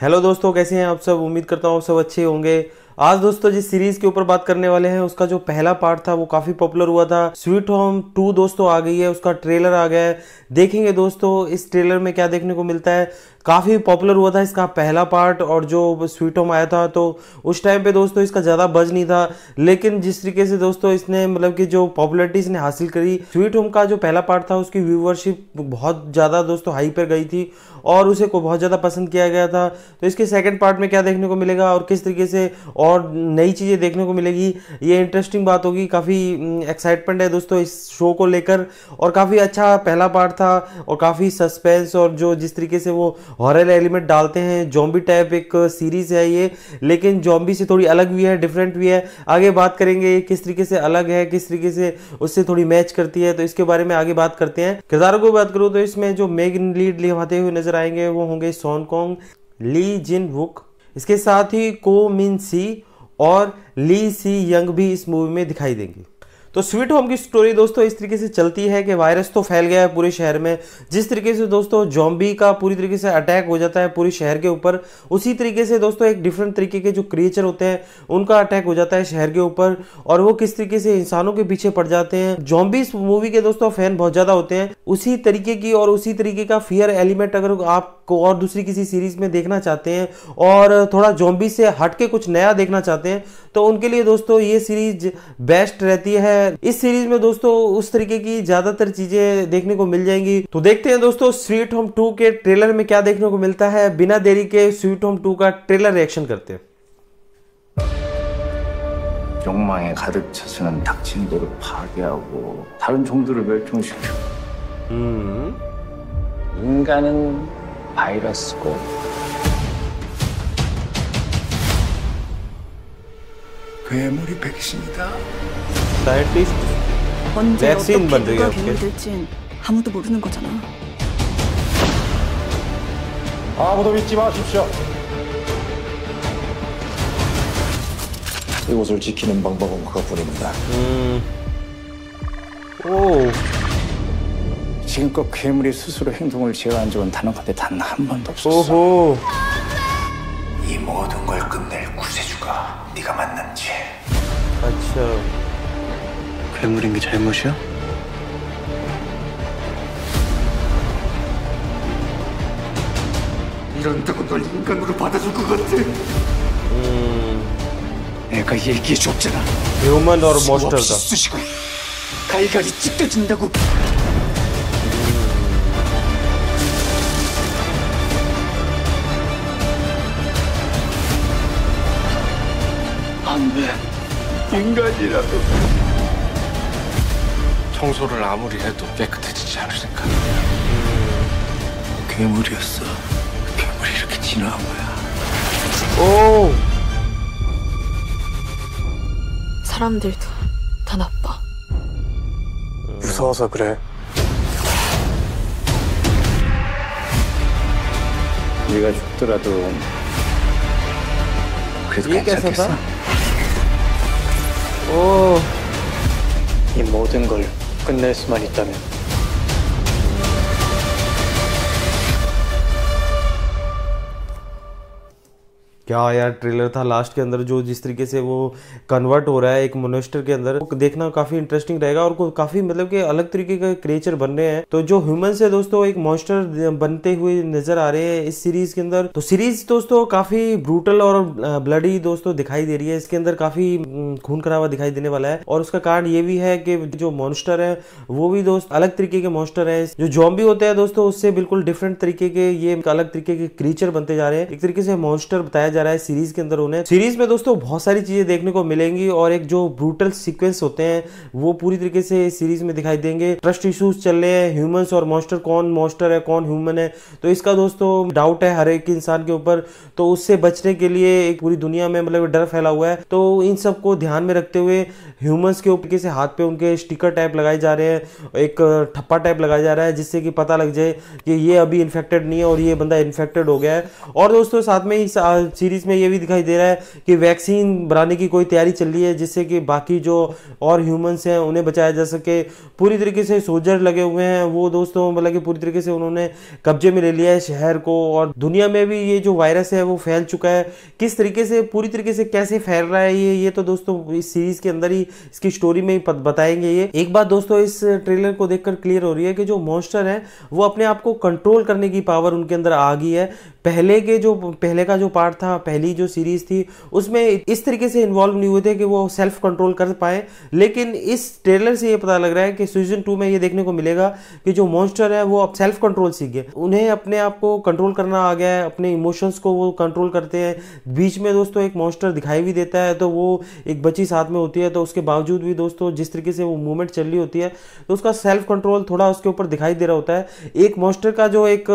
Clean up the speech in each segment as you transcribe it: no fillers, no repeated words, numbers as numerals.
Hello दोस्तों, कैसे हैं आप सब। उम्मीद करता हूँ आप सब अच्छे होंगे। आज दोस्तों जिस सीरीज के ऊपर बात करने वाले हैं उसका जो पहला पार्ट था वो काफी पॉपुलर हुआ था। स्वीट होम 2 दोस्तों आ गई है, उसका ट्रेलर आ गया है। देखेंगे दोस्तों इस ट्रेलर में क्या देखने को मिलता है। काफी पॉपुलर हुआ था इसका पहला पार्ट, और जो स्वीट होम आया था तो उस टाइम पे दोस्तों इसका ज्यादा बज नहीं था, लेकिन जिस तरीके से दोस्तों इसने मतलब कि जो पॉपुलरिटी इसने हासिल करी, स्वीट होम का जो पहला पार्ट था उसकी व्यूवरशिप बहुत ज्यादा दोस्तों हाई पर गई थी और उसे को बहुत ज्यादा पसंद किया गया था। तो इसके सेकंड पार्ट में क्या देखने को मिलेगा और किस तरीके से और नई चीजें देखने को मिलेगी, ये इंटरेस्टिंग बात होगी। काफी एक्साइटमेंट है दोस्तों इस शो को लेकर, और काफी अच्छा पहला पार्ट था और काफी सस्पेंस और जो जिस तरीके से वो हॉरर एलिमेंट डालते हैं, जॉम्बी टाइप एक सीरीज है ये, लेकिन जॉम्बी से थोड़ी अलग भी है, डिफरेंट भी है। आगे बात करेंगे किस तरीके से अलग है, किस तरीके से उससे थोड़ी मैच करती है, तो इसके बारे में आगे बात करते हैं। किरदारों की बात करूँ तो इसमें जो मेन लीड निभाते हुए नजर आएंगे वो होंगे सॉन्ग कांग, ली जिन वुक, इसके साथ ही को मिन सी और ली सी यंग भी इस मूवी में दिखाई देंगे। तो स्वीट होम की स्टोरी दोस्तों इस तरीके से चलती है कि वायरस तो फैल गया है पूरे शहर में। जिस तरीके से दोस्तों जॉम्बी का पूरी तरीके से अटैक हो जाता है पूरे शहर के ऊपर, उसी तरीके से दोस्तों एक डिफरेंट तरीके के जो क्रिएचर होते हैं उनका अटैक हो जाता है शहर के ऊपर, और वो किस तरीके से इंसानों के पीछे पड़ जाते हैं। जॉम्बी इस मूवी के दोस्तों फैन बहुत ज़्यादा होते हैं। उसी तरीके की और उसी तरीके का फियर एलिमेंट अगर आपको और दूसरी किसी सीरीज में देखना चाहते हैं और थोड़ा जॉम्बी से हट के कुछ नया देखना चाहते हैं तो उनके लिए दोस्तों ये सीरीज बेस्ट रहती है। इस सीरीज में दोस्तों उस तरीके की ज्यादातर चीजें देखने को मिल जाएंगी। तो देखते हैं दोस्तों स्वीट होम 2 के ट्रेलर में क्या देखने को मिलता है। बिना देरी के स्वीट होम 2 का ट्रेलर रिएक्शन करते हैं। 괴물이 백신이다. 사이언티스트. 언제 백신 만들기가 될진 아무도 모르는 거잖아. 아무도 믿지 마십시오. 이곳을 지키는 방법은 그것뿐입니다. 오. 지금껏 괴물이 스스로 행동을 제어한 적은 단언컨대 단 한 번도 없었어. 오호. 이 모든 걸 끝낼 구세주가 네가 만난지. 아차. 괴물인 게 잘못이야? 이런다고 널 인간으로 받아줄 것 같아. 내가 얘기해줬잖아. 이것만 너를 멋있다. 쑤시고 가위가위 찢겨진다고. 인간이라도 청소를 아무리 해도 깨끗해지지 않으니까. 괴물이었어. 괴물이 이렇게 진화한 거야. 오. 사람들도 다 나빠. 무서워서 그래. 네가 죽더라도 그래도 괜찮겠어? 오, 이 모든 걸 끝낼 수만 있다면 क्या यार ट्रेलर था। लास्ट के अंदर जो जिस तरीके से वो कन्वर्ट हो रहा है एक मोनेस्टर के अंदर, वो देखना काफ़ी इंटरेस्टिंग रहेगा। और काफ़ी मतलब कि अलग तरीके के क्रिएचर बन रहे हैं। तो जो ह्यूमन से दोस्तों एक मॉन्स्टर बनते हुए नजर आ रहे हैं इस सीरीज के अंदर। तो सीरीज दोस्तों काफ़ी ब्रूटल और ब्लडी दोस्तों दिखाई दे रही है। इसके अंदर काफ़ी खून खराबा दिखाई देने वाला है, और उसका कारण ये भी है कि जो मॉन्स्टर है वो भी दोस्त अलग तरीके के मॉन्स्टर है। जो जॉम्बी होते हैं दोस्तों उससे बिल्कुल डिफरेंट तरीके के ये अलग तरीके के क्रिएचर बनते जा रहे हैं। एक तरीके से मॉन्स्टर बताया जा रहा है सीरीज के अंदर। उन्हें सीरीज में दोस्तों बहुत सारी चीजें देखने को मिलेंगी, और एक जो ब्रूटल सीक्वेंस होते हैं वो पूरी तरीके से सीरीज में दिखाई देंगे। ट्रस्ट इश्यूज चल रहे हैं ह्यूमंस और मॉन्स्टर, कौन मॉन्स्टर है कौन ह्यूमन है, तो इसका दोस्तों डाउट है हर एक इंसान के ऊपर। तो उससे बचने के लिए एक पूरी दुनिया में मतलब डर फैला हुआ है। तो इन सबको ध्यान में रखते हुए ह्यूमंस के ऊपर से हाथ पे उनके स्टिकर टाइप लगाए जा रहे हैं, एक ठप्पा टाइप लगाया जा रहा है जिससे कि पता लग जाए कि ये अभी इन्फेक्टेड नहीं है और ये बंदा इन्फेक्टेड हो गया है। और दोस्तों साथ में ही सीरीज़ में ये भी दिखाई दे रहा है कि वैक्सीन बनाने की कोई तैयारी चल रही है जिससे कि बाकी जो और ह्यूमंस हैं उन्हें बचाया जा सके। पूरी तरीके से सोल्जर लगे हुए हैं वो दोस्तों, मतलब कि पूरी तरीके से उन्होंने कब्जे में ले लिया है शहर को। और दुनिया में भी ये जो वायरस है वो फैल चुका है, किस तरीके से पूरी तरीके से कैसे फैल रहा है ये तो दोस्तों इस सीरीज़ के अंदर ही इसकी स्टोरी में ही बताएंगे। ये एक बात दोस्तों इस ट्रेलर को देखकर क्लियर हो रही है कि जो मॉन्स्टर हैं वो अपने आप को कंट्रोल करने की पावर उनके अंदर आ गई है। पहले का जो पार्ट था, पहली जो सीरीज थी उसमें इस तरीके से इन्वॉल्व नहीं हुए थे कि वो सेल्फ कंट्रोल कर पाए, लेकिन इस ट्रेलर से ये पता लग रहा है कि सीजन 2 में ये देखने को मिलेगा कि जो मॉन्स्टर है वो अब सेल्फ कंट्रोल सीख गए, उन्हें अपने आप को कंट्रोल करना आ गया है, अपने इमोशंस को वो कंट्रोल करते हैं। बीच में दोस्तों एक मॉन्स्टर दिखाई भी देता है तो वो एक बच्ची साथ में होती है तो उसके बावजूद भी दोस्तों जिस तरीके से वो मूवमेंट चल रही होती है तो उसका सेल्फ कंट्रोल थोड़ा उसके ऊपर दिखाई दे रहा होता है। एक मॉन्स्टर का जो एक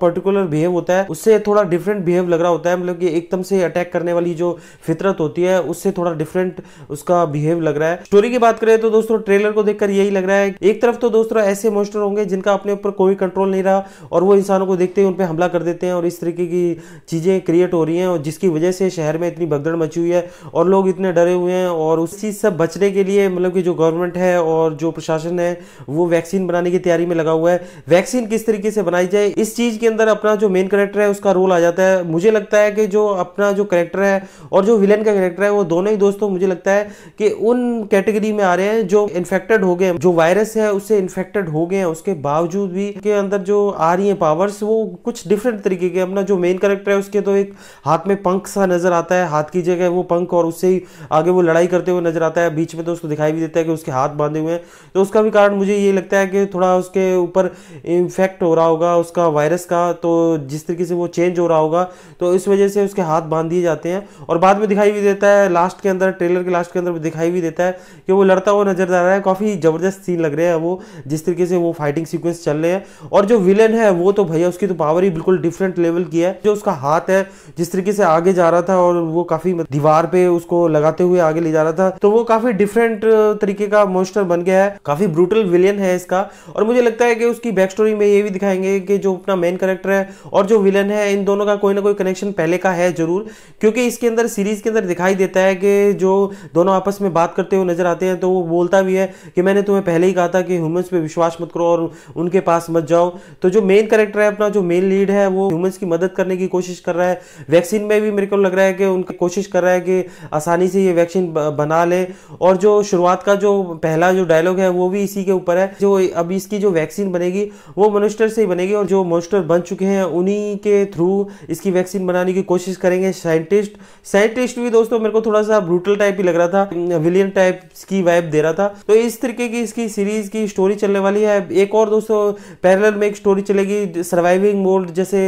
पर्टिकुलर बिहेव होता है उससे थोड़ा डिफरेंट बिहेव लग रहा होता है, मतलब कि एकदम से अटैक करने वाली जो फितरत होती है उससे थोड़ा डिफरेंट उसका बिहेव लग रहा है। स्टोरी की बात करें तो दोस्तों ट्रेलर को देखकर यही लग रहा है, एक तरफ तो दोस्तों ऐसे मॉन्स्टर होंगे जिनका अपने ऊपर कोई कंट्रोल नहीं रहा और वो इंसानों को देखते ही उन पर हमला कर देते हैं और इस तरीके की चीजें क्रिएट हो रही हैं और जिसकी वजह से शहर में इतनी भगदड़ मची हुई है और लोग इतने डरे हुए हैं। और उस चीज से बचने के लिए मतलब कि जो गवर्नमेंट है और जो प्रशासन है वो वैक्सीन बनाने की तैयारी में लगा हुआ है। वैक्सीन किस तरीके से बनाई जाए इस चीज के अंदर अपना जो मेन कैरेक्टर है उसका रोल आ जाता है। मुझे लगता है कि जो अपना जो कैरेक्टर है और जो विलेन का कैरेक्टर है वो दोनों ही दोस्तों मुझे लगता है कि उन कैटेगरी में आ रहे हैं जो इन्फेक्टेड हो गए, जो वायरस है उससे इन्फेक्टेड हो गए हैं, उसके बावजूद भी के अंदर जो आ रही है पावर्स वो कुछ डिफरेंट तरीके के। अपना जो मेन कैरेक्टर है उसके तो एक हाथ में पंख सा नजर आता है, हाथ की जगह वो पंख और उससे ही आगे वो लड़ाई करते हुए नजर आता है। बीच में तो उसको दिखाई भी देता है कि उसके हाथ बांधे हुए हैं तो उसका भी कारण मुझे ये लगता है कि थोड़ा उसके ऊपर इन्फेक्ट हो रहा होगा उसका वायरस का, तो जिस तरीके से वो चेंज हो रहा होगा तो इस वजह से उसके हाथ बांध दिए जाते हैं। और बाद में दिखाई भी देता है लास्ट के अंदर, ट्रेलर के लास्ट के अंदर दिखाई भी देता है कि वो लड़ता हुआ नजर आ रहा है। काफ़ी ज़बरदस्त सीन लग रहे हैं वो, जिस तरीके से वो फाइटिंग सीक्वेंस चल रहे हैं। और जो विलेन है वो तो भैया उसकी तो पावर ही बिल्कुल डिफरेंट लेवल की है, जो उसका हाथ है जिस तरीके से आगे जा रहा था और वो काफ़ी दीवार पर उसको लगाते हुए आगे ले जा रहा था तो वो काफ़ी डिफरेंट तरीके का मॉन्स्टर बन गया है, काफ़ी ब्रूटल विलेन है इसका। और मुझे लगता है कि उसकी बैक स्टोरी में ये भी दिखाएंगे कि जो अपना मेन कैरेक्टर है और जो विलेन है इन दोनों का कोई ना कोई कनेक्शन पहले का है जरूर, क्योंकि इसके अंदर सीरीज के अंदर दिखाई देता है कि जो दोनों आपस में बात करते हुए नजर आते हैं तो वो बोलता भी है कि मैंने तुम्हें पहले ही कहा था कि ह्यूमंस पे विश्वास मत करो और उनके पास मत जाओ। तो जो मेन कैरेक्टर है, अपना जो मेन लीड है, वो ह्यूमंस की मदद करने की कोशिश कर रहा है। वैक्सीन में भी मेरे को लग रहा है कि उनकी कोशिश कर रहा है कि आसानी से ये वैक्सीन बना ले। और जो शुरुआत का जो पहला जो डायलॉग है वो भी इसी के ऊपर है, जो अब इसकी जो वैक्सीन बनेगी वो मॉन्स्टर से ही बनेगी और जो मॉन्स्टर बन चुके हैं उन्हीं के थ्रू इसकी वैक्सीन बनाने की कोशिश करेंगे साइंटिस्ट भी दोस्तों मेरे को थोड़ा सा ब्रूटल टाइप ही लग रहा था, विलियन टाइप की वाइब दे रहा था। तो इस तरीके की इसकी सीरीज की स्टोरी चलने वाली है। एक और दोस्तों पैरेलल में एक स्टोरी चलेगी, सर्वाइविंग मोड जैसे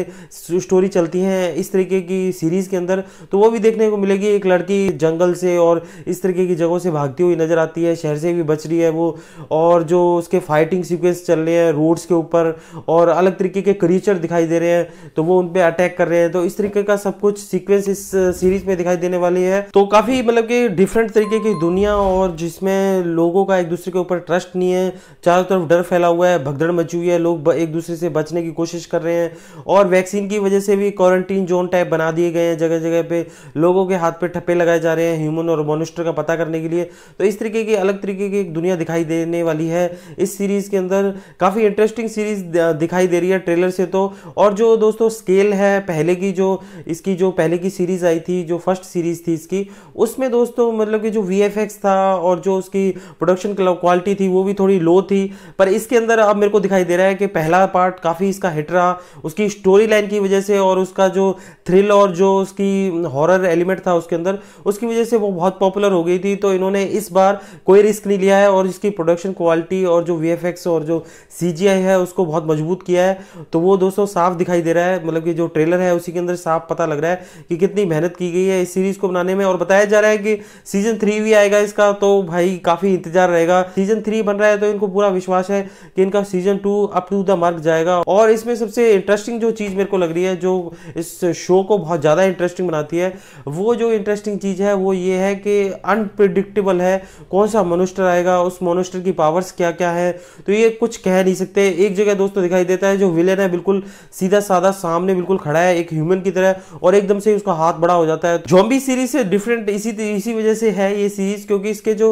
स्टोरी चलती है इस तरीके की सीरीज के अंदर, तो वो भी देखने को मिलेगी। एक लड़की जंगल से और इस तरीके की जगहों से भागती हुई नजर आती है, शहर से भी बच रही है वो, और जो उसके फाइटिंग सीक्वेंस चल रहे हैं रोड्स के ऊपर और अलग तरीके के क्रीचर दिखाई दे रहे हैं तो वो उन पे अटैक कर रहे हैं। तो इस तरीके का सब कुछ सीक्वेंस इस सीरीज में दिखाई देने वाली है। तो काफी मतलब कि डिफरेंट तरीके की दुनिया और जिसमें लोगों का एक दूसरे के ऊपर ट्रस्ट नहीं है, चारों तरफ डर फैला हुआ है, भगदड़ मची हुई है, लोग एक दूसरे से बचने की कोशिश कर रहे हैं। और वैक्सीन की वजह से भी क्वारंटीन जोन टाइप बना दिए गए हैं, जगह जगह पे लोगों के हाथ पे ठप्पे लगाए जा रहे हैं ह्यूमन और मॉन्स्टर का पता करने के लिए। तो इस तरीके की अलग तरीके की दुनिया दिखाई देने वाली है इस सीरीज के अंदर, काफी इंटरेस्टिंग सीरीज दिखाई दे रही है ट्रेलर से तो। और जो दोस्तों स्केल है पहले की, जो इसकी जो पहले की सीरीज आई थी, जो फर्स्ट सीरीज थी इसकी, उसमें दोस्तों मतलब कि जो वीएफएक्स था और जो उसकी प्रोडक्शन क्वालिटी थी वो भी थोड़ी लो थी, पर इसके अंदर अब मेरे को दिखाई दे रहा है कि पहला पार्ट काफ़ी इसका हिट रहा उसकी स्टोरी लाइन की वजह से और उसका जो थ्रिल और जो उसकी हॉरर एलिमेंट था उसके अंदर, उसकी वजह से वो बहुत पॉपुलर हो गई थी। तो इन्होंने इस बार कोई रिस्क नहीं लिया है और इसकी प्रोडक्शन क्वालिटी और जो वीएफएक्स और जो सीजीआई है उसको बहुत मजबूत किया है, तो वो दोस्तों साफ दिखाई दे रहा है, मतलब कि जो ट्रेलर है उसी के अंदर साफ पता लग रहा है कि कितनी मेहनत की गई है इस सीरीज को बनाने में। और बताया जा रहा है कि सीजन 3 भी आएगा इसका, तो भाई काफी इंतजार रहेगा। सीजन 3 बन रहा है तो इनको पूरा विश्वास है कि इनका season 2 up to the mark जाएगा। और इसमें सबसे इंटरेस्टिंग जो चीज मेरे को लग रही है, जो इस शो को बहुत ज्यादा इंटरेस्टिंग बनाती है, वो जो इंटरेस्टिंग चीज है वो ये है कि अनप्रिडिक्टेबल है, कौन सा मॉन्स्टर आएगा, उस मॉन्स्टर की पावर्स क्या क्या है, तो ये कुछ कह नहीं सकते। एक जगह दोस्तों दिखाई देता है जो विलेन है बिल्कुल सीधा साधा सांप सामने बिल्कुल खड़ा है एक ह्यूमन की तरह, और एकदम से उसका हाथ बड़ा हो जाता है। ज़ॉम्बी सीरीज से डिफरेंट इसी वजह से है ये सीरीज, क्योंकि इसके जो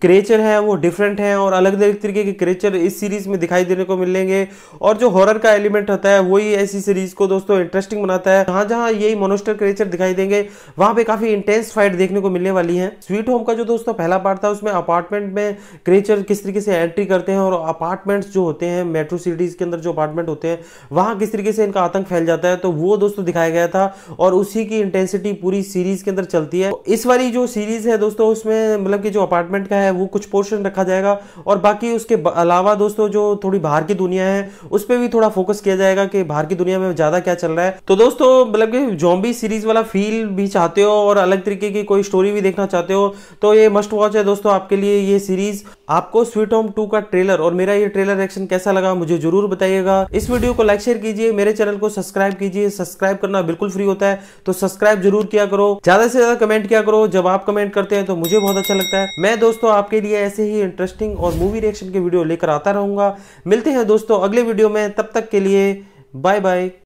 क्रिएचर हैं वो डिफरेंट हैं और अलग अलग तरीके के क्रिएचर इस सीरीज में दिखाई देने को मिलेंगे। और जो हॉरर का एलिमेंट होता है वही ऐसी सीरीज को दोस्तों इंटरेस्टिंग बनाता है। जहां जहां यही मोनोस्टर क्रिएचर दिखाई देंगे वहां पे काफी इंटेंस फाइट देखने को मिलने वाली है। स्वीट होम का जो दोस्तों पहला पार्ट था उसमें अपार्टमेंट में क्रिएचर किस तरीके से एंट्री करते हैं और अपार्टमेंट्स जो होते हैं मेट्रो सिटीज के अंदर जो अपार्टमेंट होते हैं वहां किस तरीके से इनका आतंक फैल जाता है, तो वो दोस्तों दिखाया गया था और उसी की इंटेंसिटी पूरी सीरीज के अंदर चलती है। इस वाली जो सीरीज है दोस्तों उसमें मतलब कि जो अपार्टमेंट का है वो कुछ पोर्शन रखा जाएगा और बाकी उसके अलावा दोस्तों जो थोड़ी बाहर की दुनिया है उस पर भी थोड़ा फोकस किया जाएगा कि बाहर की दुनिया में ज्यादा क्या चल रहा है। तो दोस्तों मतलब कि ज़ॉम्बी सीरीज वाला फील भी चाहते हो और अलग तरीके की कोई स्टोरी भी देखना चाहते हो तो ये मस्ट वॉच है दोस्तों आपके लिए ये सीरीज। आपको स्वीट होम 2 का ट्रेलर और मेरा ये ट्रेलर रिएक्शन कैसा लगा मुझे जरूर बताइएगा। इस वीडियो को लाइक शेयर कीजिए, मेरे चैनल को सब्सक्राइब कीजिए, सब्सक्राइब करना बिल्कुल फ्री होता है तो सब्सक्राइब जरूर किया करो, ज्यादा से ज्यादा कमेंट किया करो। जब आप कमेंट करते हैं तो मुझे बहुत अच्छा लगता है। मैं दोस्तों आपके लिए ऐसे ही इंटरेस्टिंग और मूवी रिएक्शन के वीडियो लेकर आता रहूंगा। मिलते हैं दोस्तों अगले वीडियो में, तब तक के लिए बाय बाय।